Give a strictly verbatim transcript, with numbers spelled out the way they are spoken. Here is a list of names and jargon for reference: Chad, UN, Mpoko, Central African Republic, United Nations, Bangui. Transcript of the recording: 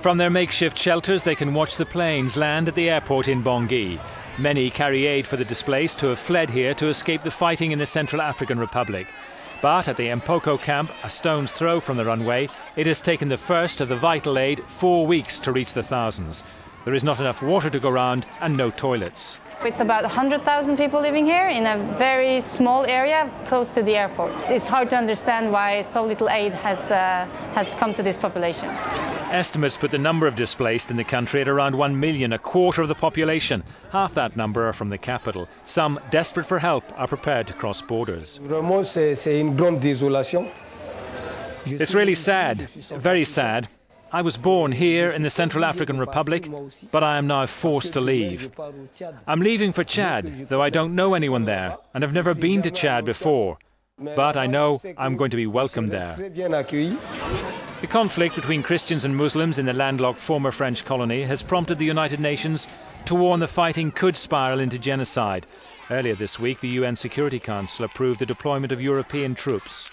From their makeshift shelters, they can watch the planes land at the airport in Bangui. Many carry aid for the displaced who have fled here to escape the fighting in the Central African Republic. But at the Mpoko camp, a stone's throw from the runway, it has taken the first of the vital aid four weeks to reach the thousands. There is not enough water to go round and no toilets. It's about one hundred thousand people living here in a very small area close to the airport. It's hard to understand why so little aid has, uh, has come to this population. Estimates put the number of displaced in the country at around one million, a quarter of the population. Half that number are from the capital. Some, desperate for help, are prepared to cross borders. It's really sad, very sad. I was born here in the Central African Republic, but I am now forced to leave. I'm leaving for Chad, though I don't know anyone there, and I've never been to Chad before. But I know I'm going to be welcomed there. The conflict between Christians and Muslims in the landlocked former French colony has prompted the United Nations to warn the fighting could spiral into genocide. Earlier this week, the U N Security Council approved the deployment of European troops.